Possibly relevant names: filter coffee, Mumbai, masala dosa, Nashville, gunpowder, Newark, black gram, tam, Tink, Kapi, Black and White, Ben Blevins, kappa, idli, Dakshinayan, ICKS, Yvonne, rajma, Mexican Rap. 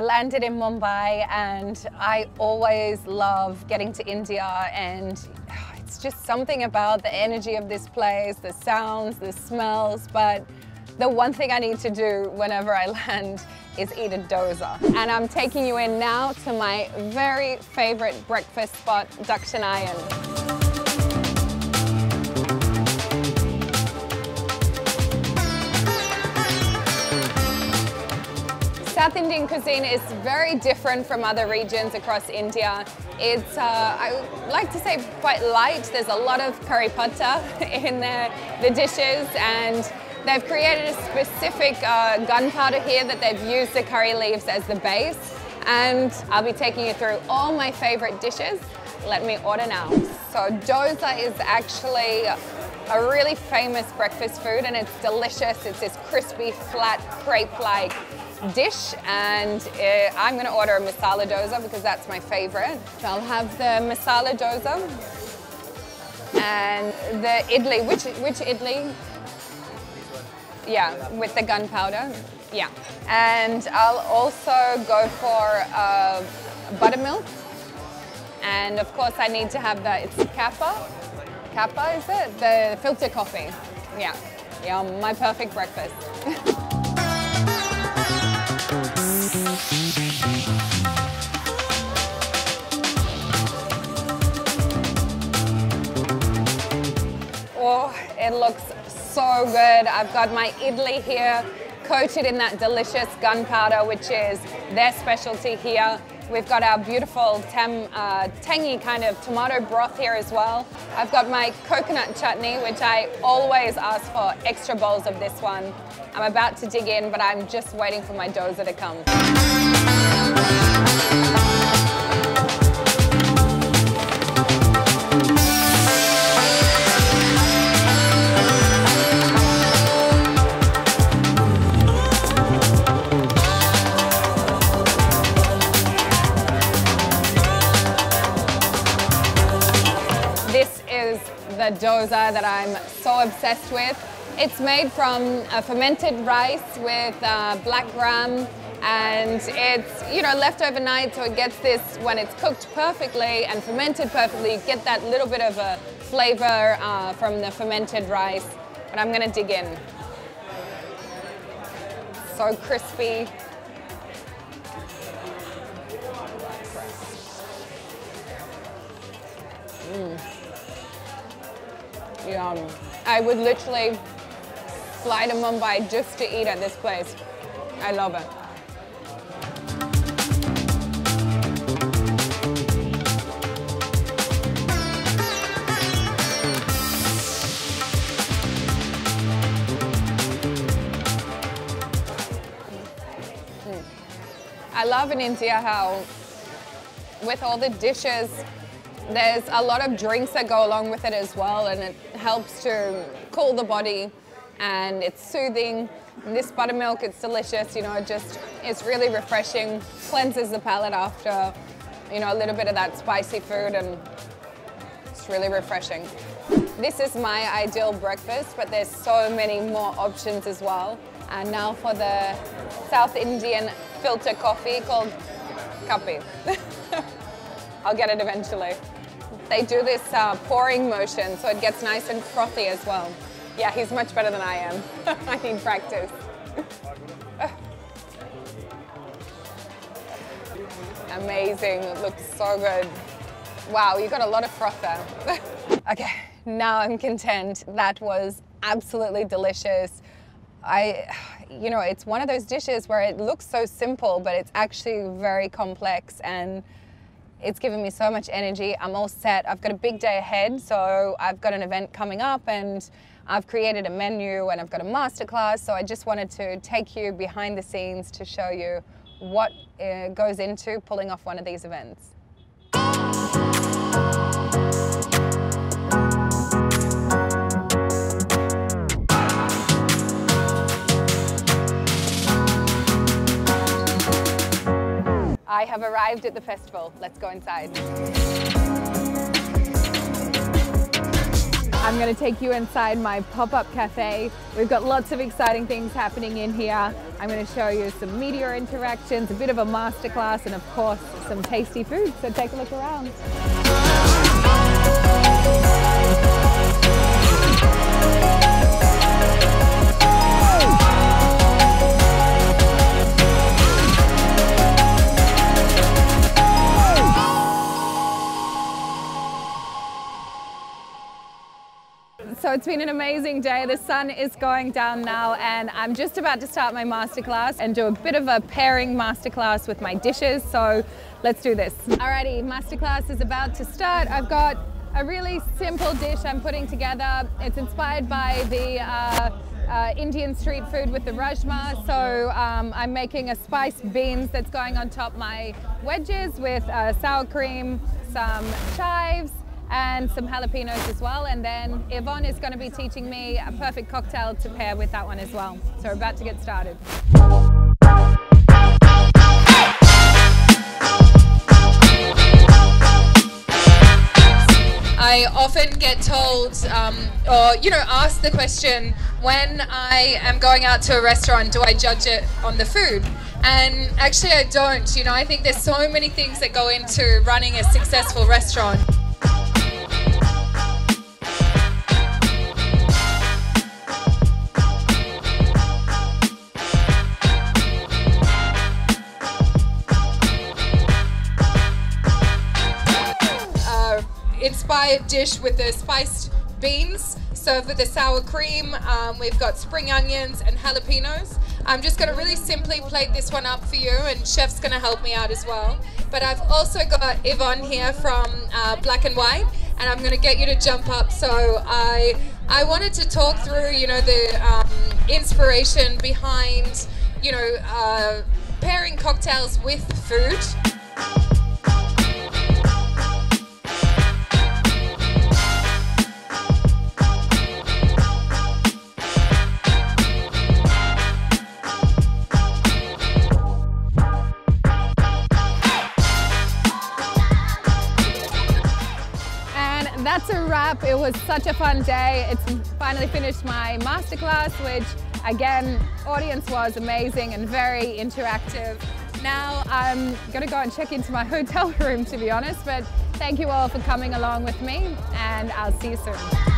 I landed in Mumbai, and I always love getting to India, and it's just something about the energy of this place, the sounds, the smells. But the one thing I need to do whenever I land is eat a dosa. And I'm taking you in now to my very favorite breakfast spot, Dakshinayan. South Indian cuisine is very different from other regions across India. It's, I like to say, quite light. There's a lot of curry patta in the dishes, and they've created a specific gunpowder here that they've used the curry leaves as the base. And I'll be taking you through all my favorite dishes. Let me order now. So dosa is actually a really famous breakfast food, and it's delicious. It's this crispy, flat, crepe-like dish, and I'm going to order a masala dosa because that's my favorite. So I'll have the masala dosa and the idli. Which idli? Yeah, with the gunpowder. Yeah. And I'll also go for buttermilk. And of course I need to have that. It's kappa. Kappa, is it? The filter coffee. Yeah. Yeah, my perfect breakfast. Oh, it looks so good. I've got my idli here, coated in that delicious gunpowder, which is their specialty here. We've got our beautiful tam, tangy kind of tomato broth here as well. I've got my coconut chutney, which I always ask for extra bowls of this one. I'm about to dig in, but I'm just waiting for my dosa to come. The dosa that I'm so obsessed with. It's made from fermented rice with black gram, and it's, you know, left overnight, so it gets this, when it's cooked perfectly and fermented perfectly, you get that little bit of a flavor from the fermented rice. But I'm gonna dig in. So crispy. Mm. Yum. I would literally fly to Mumbai just to eat at this place. I love it. I love in India how with all the dishes, there's a lot of drinks that go along with it as well, and it helps to cool the body, and it's soothing. And this buttermilk, it's delicious, you know, it's really refreshing, cleanses the palate after, you know, a little bit of that spicy food, and it's really refreshing. This is my ideal breakfast, but there's so many more options as well. And now for the South Indian filter coffee called Kapi. I'll get it eventually. They do this pouring motion, so it gets nice and frothy as well. Yeah, he's much better than I am. I need practice. Amazing, it looks so good. Wow, you got a lot of froth there. Okay, now I'm content. That was absolutely delicious. You know, it's one of those dishes where it looks so simple, but it's actually very complex, and it's given me so much energy. I'm all set. I've got a big day ahead, so I've got an event coming up, and I've created a menu, and I've got a masterclass, so I just wanted to take you behind the scenes to show you what goes into pulling off one of these events. I have arrived at the festival. Let's go inside. I I'm going to take you inside my pop-up cafe. We've got lots of exciting things happening in here. I'm going to show you some media interactions, a bit of a masterclass, and of course some tasty food. So take a look around. So it's been an amazing day. The sun is going down now and I'm just about to start my masterclass and do a bit of a pairing masterclass with my dishes. So let's do this. Alrighty, masterclass is about to start. I've got a really simple dish I'm putting together. It's inspired by the Indian street food with the rajma. So I'm making a spiced beans that's going on top my wedges with sour cream, some chives, and some jalapenos as well. And then Yvonne is going to be teaching me a perfect cocktail to pair with that one as well. So we're about to get started. I often get told, asked the question, when I am going out to a restaurant, do I judge it on the food? And actually I don't. You know, I think there's so many things that go into running a successful restaurant. Inspired dish with the spiced beans, served with the sour cream. We've got spring onions and jalapenos. I'm just going to really simply plate this one up for you, and Chef's going to help me out as well. But I've also got Yvonne here from Black and White, and I'm going to get you to jump up. So I wanted to talk through, you know, the inspiration behind, you know, pairing cocktails with food. That's a wrap. It was such a fun day. It's finally finished my masterclass, which again, audience was amazing and very interactive. Now I'm going to go and check into my hotel room, to be honest, but thank you all for coming along with me and I'll see you soon.